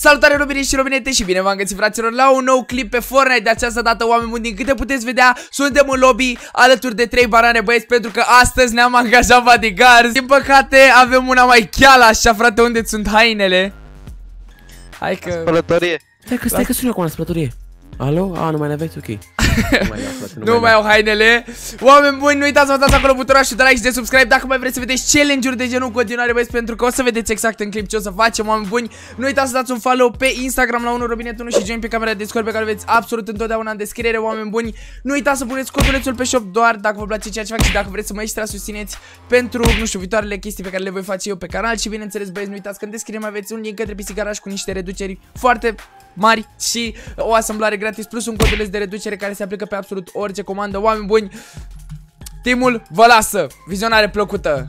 Salutare robinii și robinete și bine v-am găsit, fraților, la un nou clip pe Fortnite. De această dată, oameni buni, din câte puteți vedea, suntem în lobby alături de 3 barane, băieți, pentru că astăzi ne-am angajat bodyguards. Din păcate, avem una mai cheală așa, frate, unde sunt hainele? Hai că... spălătorie. Stai că sună acum la spălătorie. Alo? A, nu mai aveți? Ok. Nu mai au hainele. Oameni buni, nu uitați să dați acolo butonul și de like și de subscribe dacă mai vreți să vedeți challenge-uri de genul în continuare, băieți, pentru că o să vedeți exact în clip ce o să facem, oameni buni. Nu uitați să dați un follow pe Instagram la 1robinet1 și join pe camera de Discord pe care o veți absolut întotdeauna în descriere, oameni buni. Nu uitați să puneți codulețul pe shop doar dacă vă place ceea ce fac și dacă vreți să mă extra susțineți pentru, nu știu, viitoarele chestii pe care le voi face eu pe canal și, bineînțeles, băieți, nu uitați că în descriere mai aveți un link către PCGarage cu niște reduceri foarte mari și o asamblare gratis plus un coduleț de reducere care se aplică pe absolut orice comandă, oameni buni. Timul vă lasă. Vizionare plăcută.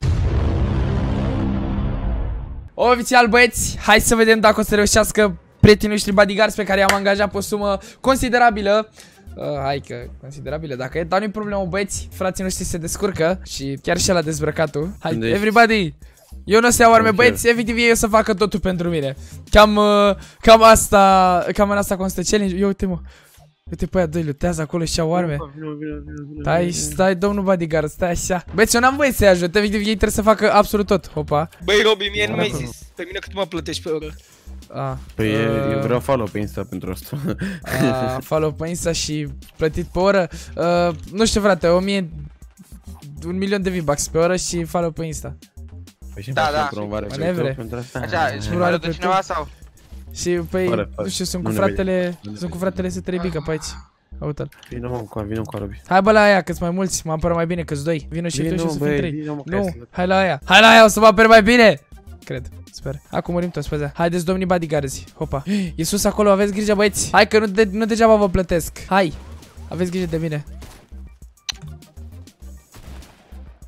Oficial, băieți, hai să vedem dacă o să reușească prietenii noștri bodyguards pe care i-am angajat pe o sumă considerabilă. Hai că considerabilă dacă e, dar nu-i problemă, băieți, frații noștri se descurcă și chiar și ăla dezbrăcatul. Hai, everybody! Eu nu o să iau arme, băieți, efectiv ei o să facă totul pentru mine. Cam în asta constă challenge. Ia uite-mă. Uite pe aia doi, lutează acolo și iau arme. Stai, domnul bodyguard, stai așa. Băieți, eu n-am voie să-i ajut, efectiv ei trebuie să facă absolut tot. Hopa. Băi, Robi, mie nu mi-ai zis pe mine cât mă plătești pe oră. Păi eu vreau follow pe Insta pentru asta. Follow pe Insta și plătit pe oră. Nu știu, frate, 1 milion de V-Bucks pe oră și follow pe Insta. Da, manevre. Așa, își vrea de cineva sau? Și, păi, nu știu, sunt cu fratele să trei bică pe aici. Uite-l. Vino cu Robi. Hai, bă, la aia, că-s mai mulți, mă apără mai bine, că-s doi. Vino și tu și o să fim 3. Nu, hai la aia. Hai la aia, o să mă apăr mai bine. Cred, sper. Acum murim toți, păzea. Haideți, domnii bodyguards. Hopa. E sus acolo, aveți grijă, băieți. Hai, că nu degeaba vă plătesc. Hai, aveți grijă de mine.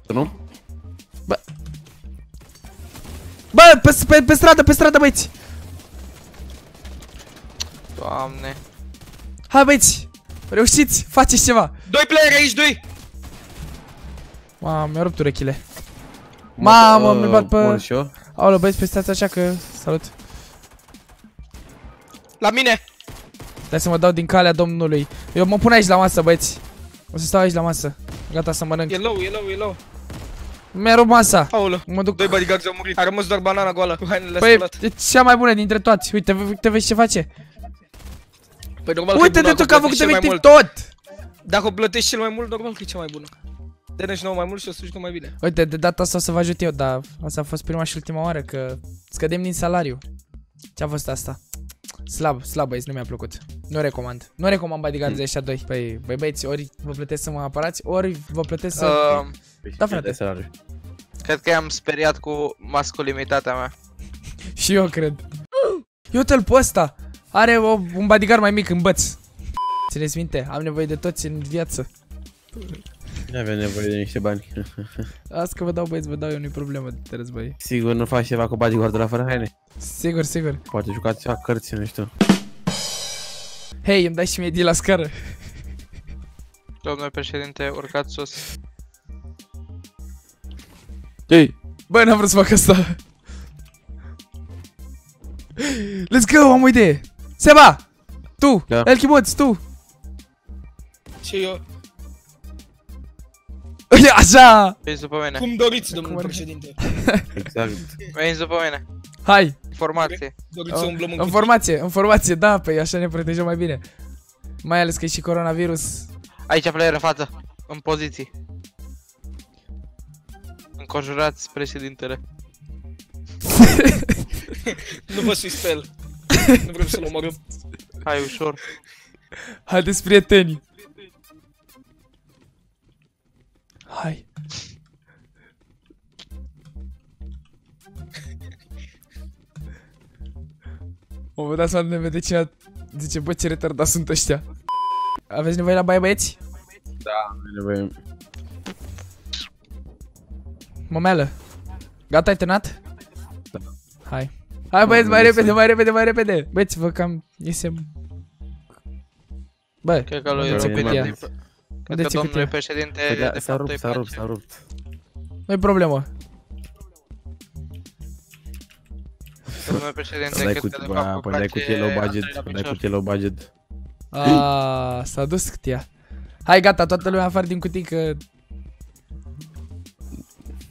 Nu? Bă. Bă, pe stradă, băieți! Doamne! Hai, băieți! Reușiți! Faceți ceva! 2 player aici, 2! Mamă, mi-a rupt urechile. Mamă, mi-l bat pe... Aoleu, băieți, pe stați așa că... Salut! La mine! Stai să mă dau din calea domnului. Eu mă pun aici la masă, băieți. O să stau aici la masă. Gata să mănânc. E low. Mi-a rupt masa. Aoleu, mă duc. 2 bodyguards au murit. A rămas doar banana goală cu hainele spălate. Păi, e cea mai bună dintre toți. Uite, vezi ce face. Păi, normal, uite-te tu că a făcut efectiv tot. Dacă o plătești cel mai mult, normal că e cea mai bună. Dă-ne și nouă mai mult și o să jucăm mai bine. Uite, de data asta o să vă ajut eu, dar asta a fost prima și ultima oară că scădem din salariu. Ce-a fost asta? Slab, băieți, nu mi-a plăcut. Nu recomand bodyguards de ăștia doi. Păi, băieți, ori vă plătesc să mă apărați, ori vă plătesc să... Da, frate. Cred că i-am speriat cu masculinitatea mea. Și eu cred. Uite-l pe ăsta. Are un bodyguard mai mic în băț. Țineți minte, am nevoie de toți în viață. Nu avem nevoie de niște bani. Las că vă dau, băieți, vă dau, eu, nu-i problemă de război. Sigur nu faci ceva cu bodyguard de la fără haine? Sigur. Poate jucați ceva cărți, nu știu. Hei, îmi dai și mie de la scară. Domnule președinte, urcați sus. Ei, băi, n-am vrut să fac asta. Let's go, am o idee. Seba, tu, da. Elchimoț, tu. Ce eu? Așa! Veniți după mine. Cum doriți, domnule președinte. Exact. Veniți după mine. Hai! Informație. Doriți să umblăm în informație, da, păi așa ne protejăm mai bine. Mai ales că e și coronavirus. Aici player în față, în poziții. Înconjurați președintele. Nu vă suiți pe el. Nu vrem să-l omorăm. Hai, ușor. Haideți, prieteni. Hai. Mă dați să ne vede cine zice, bă, ce retardat sunt ăștia. Aveți nevoie la baie, băieți? Da, avem nevoie. Mămeală. Gata, ai terminat? Da. Hai. Hai, băieți, mai repede. Băieți, vă cam iese. Bă, cred că l-o țepetia. Cred că domnule președinte, de fapt, îi place. S-a rupt. Nu-i problemă. domnule președinte, cred că de fapt o dai cu low budget. Aaaa, s-a dus cutia. Hai, gata, toată lumea afară din cutii că...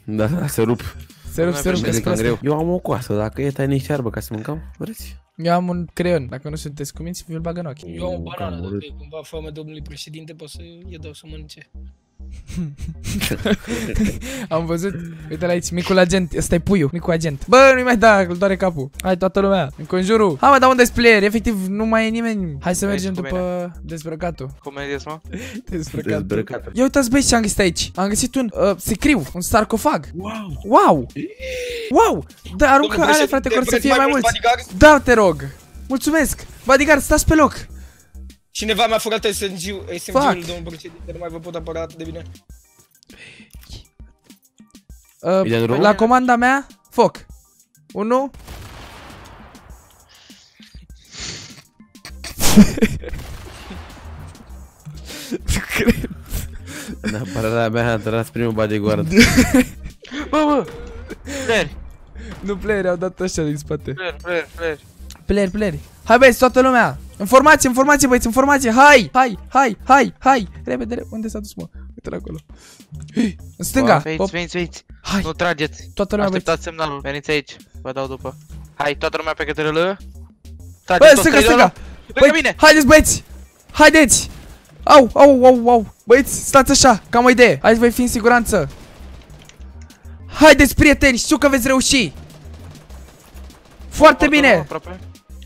Da, se rup. Se rup. Eu am o coasă, dacă e tai niște arbă ca să mâncăm, vreți? Eu am un creion, dacă nu sunteți cuminți, vi-l bag în ochi. Eu am o banană, dacă e cumva foame domnului președinte, pot să-i dau să mănânce. Am văzut, uite la aici, micul agent, ăsta e puiul, micul agent. Bă, nu-i mai da, îl doare capul. Hai toată lumea, înconjurul. Hai mă, dar unde-s player? Efectiv, nu mai e nimeni. Hai să mergem după dezbrăcatul. Cum mergeți, mă? Dezbrăcatul. Ia uitați băi ce am găsit aici. Am găsit un sicriu, un sarcofag. Wow, da, aruncă alea frate, că să fie mai mulți. Da, te rog, mulțumesc. Bodyguard, stați pe loc. Cineva mi-a furat SMG-ul, domnul președinte, nu mai vă pot apăra atât de bine. La comanda mea, foc. 1. În apărarea mea a tras primul bodyguard. Bă! Player! Nu, player, au dat ăștia din spate. Player. Hai băieți, toată lumea! Informație, băieți, informație! Hai! Repede, unde s-a dus, mă? Uite-l acolo. În stânga! Veniți! Hai! Nu trageți! Toată lumea, băieți! Așteptați semnalul, veniți aici! Vă dau după. Hai, toată lumea pe KTRL! Trageți toți stânga! Lângă mine! Haideți, băieți! Haideți! Au! Băieți, stați așa, cam o idee! Aici voi fi în siguranță! Haideți, prieteni, știu că veți reuși! Foarte bine!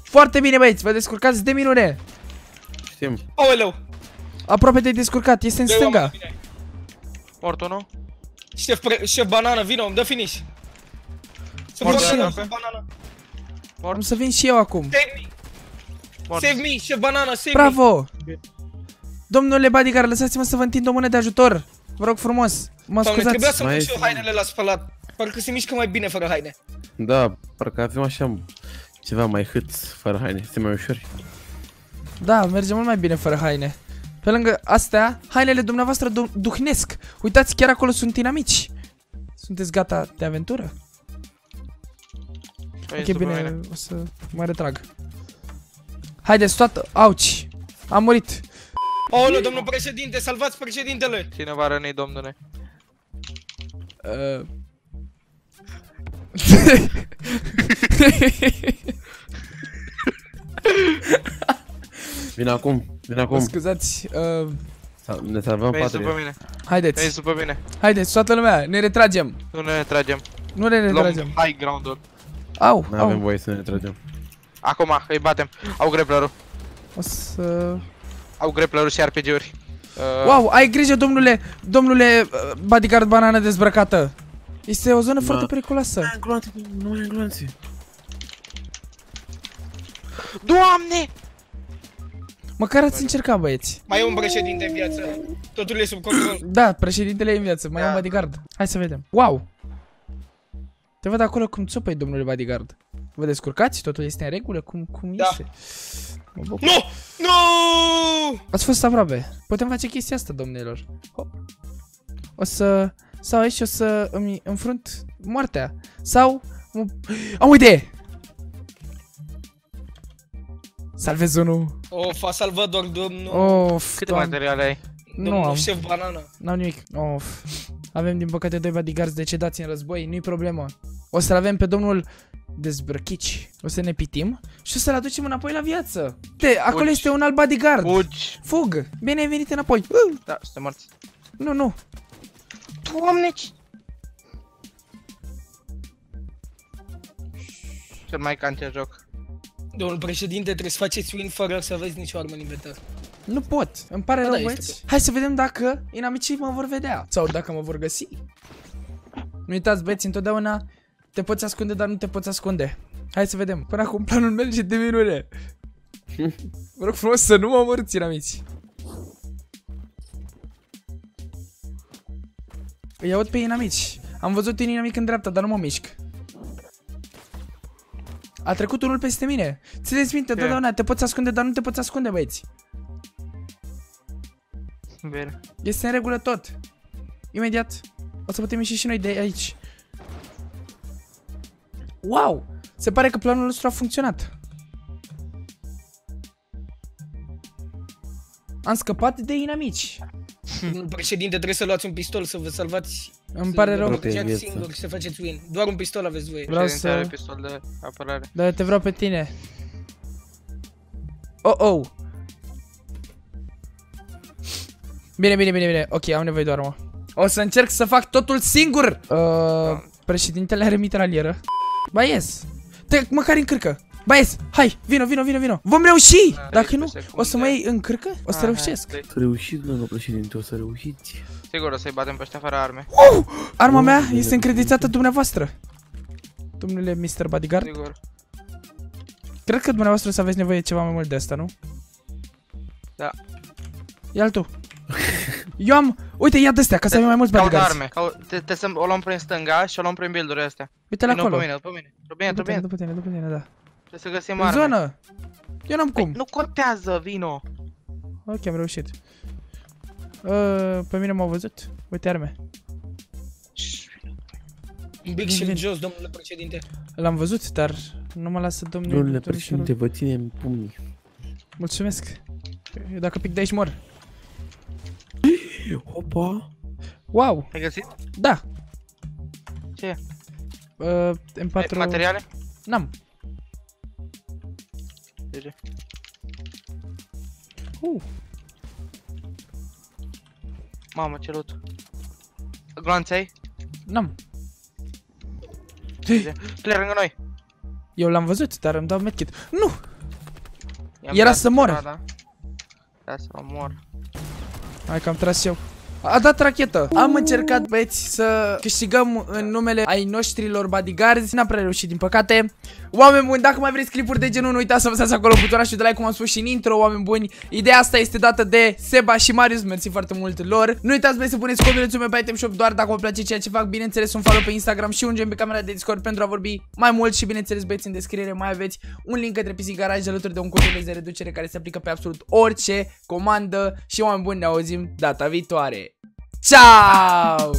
Foarte bine, băieți, vă descurcați de minune. Știm. Aoleu! Aproape te-ai descurcat, este în stânga. Mortul, nu? Șef banană, vino, îmi dă finish. Am să vin și eu acum. Save me, șef banană, save me. Bravo! Domnule bodyguard, lăsați-mă să vă întind o mână de ajutor. Vă rog frumos, mă scuzați. Trebuia să-mi pun și eu hainele la spălat. Parcă se mișcă mai bine fără haine. Da, parcă avem așa... ceva mai hâț fără haine, este mai ușor. Da, merge mult mai bine fără haine. Pe lângă astea, hainele dumneavoastră duhnesc. Uitați, chiar acolo sunt inamici. Sunteți gata de aventură? Ok, bine, o să mă retrag. Haideți, toată... Auci! Am murit! Aoleu, domnul președinte, salvați președintele! Cine v-a rănit, domnule? Vine acum. Scuzați, ne salvăm patria. Haideți. Haideți, toată lumea, ne retragem. Nu ne retragem. High ground-ul. Nu avem voie să ne retragem. Acum îi batem. Au grappler-ul. Au grappler-ul și RPG-uri. Wow, ai grijă, domnule bodyguard banană dezbrăcată. Este o zonă foarte periculoasă. Nu am gloanțe. Doamne! Măcar ați încercat, băieți. Mai e un președinte în viață. Totul e sub control. Da, președintele e în viață. Mai e un bodyguard. Hai să vedem. Wow! Te văd acolo cum țopăi, domnule bodyguard. Vă descurcați? Totul este în regulă? Cum este? Nu! Ați fost aproape. Putem face chestia asta, domnilor. O să... sau aici o să îmi înfrunt moartea. Sau... am o idee! Salvez unul. Of, a salvat doar domnul. Of, câte materiale ai? Nu am. Șef banană. N-am nimic. Of. Avem din păcate 2 bodyguards decedați în război, nu-i problemă. O să-l avem pe domnul Dezbrăchici. O să ne pitim și o să-l aducem înapoi la viață. Acolo este un alt bodyguard. Fug. Bine ai venit înapoi. Da, suntem morți. Nu. Doamne, cel mai cancer joc. Domnul președinte, trebuie să faceți win fără să aveți nicio armă în inventar. Nu pot, îmi pare rău, băieți. Hai să vedem dacă inamicii mă vor vedea sau dacă mă vor găsi. Nu uitați, băieți, întotdeauna te poți ascunde, dar nu te poți ascunde. Hai să vedem, până acum planul merge de minune. Vă rog frumos să nu mă omorâți, inamici. Îi aud pe inamici. Am văzut un inamic în dreapta, dar nu mă mișc. A trecut unul peste mine. Țineți minte, întotdeauna te poți ascunde, dar nu te poți ascunde, băieți. Bine. Este în regulă tot. Imediat o să putem ieși și noi de aici. Wow! Se pare că planul nostru a funcționat. Am scăpat de inamici. Președinte, trebuie să luați un pistol să vă salvați. Îmi pare rău. Singur și să faceți win. Doar un pistol aveți voi. Vreau să... are pistol de apărare. Dar te vreau pe tine. Oh, oh. Bine, bine, bine, bine. Ok, am nevoie de armă. O să încerc să fac totul singur. Președintele are mitralieră. Ba, yes. Te măcar încârcă. Ba, yes. Hai, vino, vino, vino, vino. Vom reuși. Dacă nu, o să mă iei în crâcă? O să reușesc. Să reușiți, domnul președinte, o să reușiți. Sigur, o să-i batem pe ăștia fără arme. Arma mea este încredințată dumneavoastră, domnule Mr. Bodyguard. Sigur. Cred că dumneavoastră o să aveți nevoie de ceva mai mult de asta, nu? Da. Ia-l tu. Eu am... Uite, ia de-astea, ca să avem mai mulți bodyguards. Caut arme. O luăm prin stânga și o luăm prin build-urile astea. Uite-l acolo. După mine, după mine, după mine. După tine, după tine, da. Trebuie să găsim arme. În zonă. Eu n-am cum. Nu contează, vino. Ok, am reușit. Pe mine m-au văzut. Uite arme. Un pic și jos, domnule președinte. L-am văzut, dar nu mă lasă domnul. Domnule președinte, vă ține în pumni. Mulțumesc. Eu dacă pic de aici mor. Opa. Wow. Ai găsit? Da. Ce? M4... materiale? N-am. Mamă, ce loot. Gloanțe ai? N-am. Player lângă noi. Eu l-am văzut, dar îmi dau medkit. Nu! Era să mor. Era să mor. Hai că am tras eu. A dat rachetă. Am încercat, băieți, să câștigăm în numele ai noștrilor bodyguards. N-am prea reușit, din păcate. Oameni buni, dacă mai vreți clipuri de genul, nu uitați să apăsați acolo butonașul de like, cum am spus și în intro, oameni buni. Ideea asta este dată de Seba și Marius, mersi foarte mult lor. Nu uitați, băieți, să puneți codulețul meu pe Item Shop doar dacă vă place ceea ce fac. Bineînțeles, un follow pe Instagram și un gem pe camera de Discord pentru a vorbi mai mult și, bineînțeles, băieți, în descriere mai aveți un link către PCGarage alături de un cod de reducere care se aplică pe absolut orice comandă și, oameni buni, ne auzim data viitoare. Ciao!